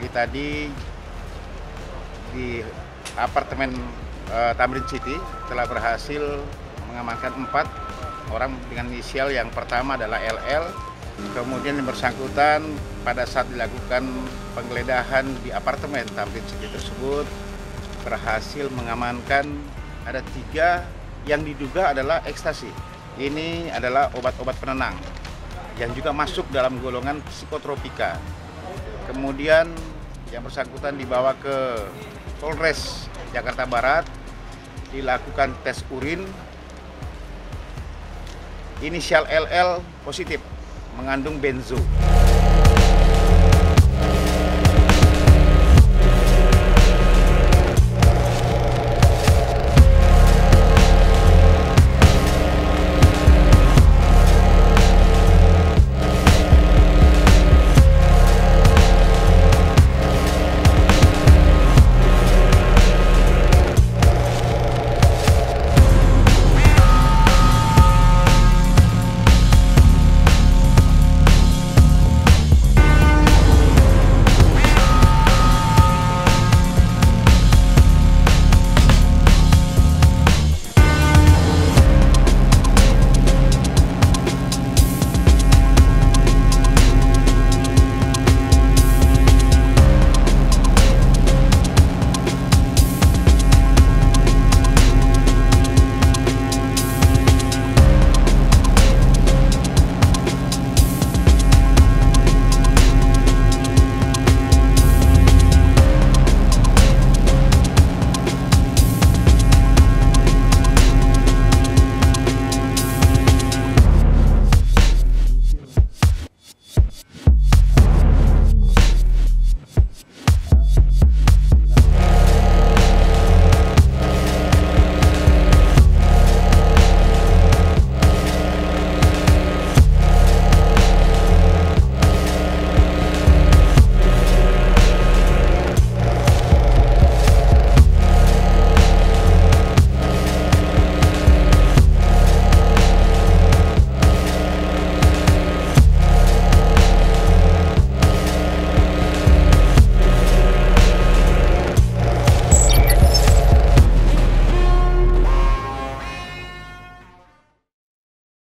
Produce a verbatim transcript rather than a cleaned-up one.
pagi tadi di apartemen uh, Tamrin City telah berhasil mengamankan empat orang dengan inisial. Yang pertama adalah L L, kemudian yang bersangkutan pada saat dilakukan penggeledahan di apartemen Tamrin City tersebut berhasil mengamankan ada tiga yang diduga adalah ekstasi. Ini adalah obat-obat penenang yang juga masuk dalam golongan psikotropika. Kemudian yang bersangkutan dibawa ke Polres Jakarta Barat, dilakukan tes urin. Inisial L L positif, mengandung benzo.